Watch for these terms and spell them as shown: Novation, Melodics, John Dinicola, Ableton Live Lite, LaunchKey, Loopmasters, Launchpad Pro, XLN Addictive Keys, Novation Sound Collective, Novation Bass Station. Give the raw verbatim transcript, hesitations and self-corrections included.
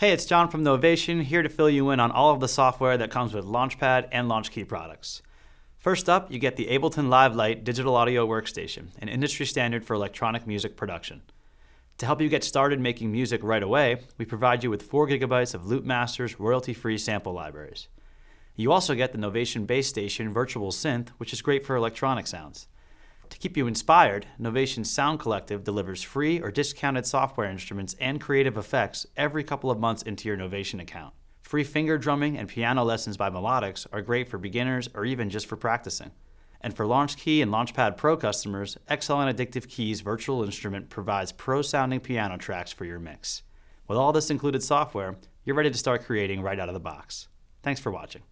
Hey, it's John from Novation, here to fill you in on all of the software that comes with Launchpad and LaunchKey products. First up, you get the Ableton Live Lite digital audio workstation, an industry standard for electronic music production. To help you get started making music right away, we provide you with four gigabytes of Loopmasters royalty-free sample libraries. You also get the Novation Bass Station virtual synth, which is great for electronic sounds. To keep you inspired, Novation Sound Collective delivers free or discounted software instruments and creative effects every couple of months into your Novation account. Free finger drumming and piano lessons by Melodics are great for beginners or even just for practicing. And for LaunchKey and Launchpad Pro customers, X L N Addictive Keys virtual instrument provides pro-sounding piano tracks for your mix. With all this included software, you're ready to start creating right out of the box. Thanks for watching.